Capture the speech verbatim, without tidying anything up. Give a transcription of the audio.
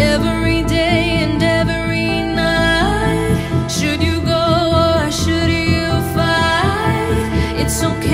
every day and every night. Should you go or should you fight? It's okay.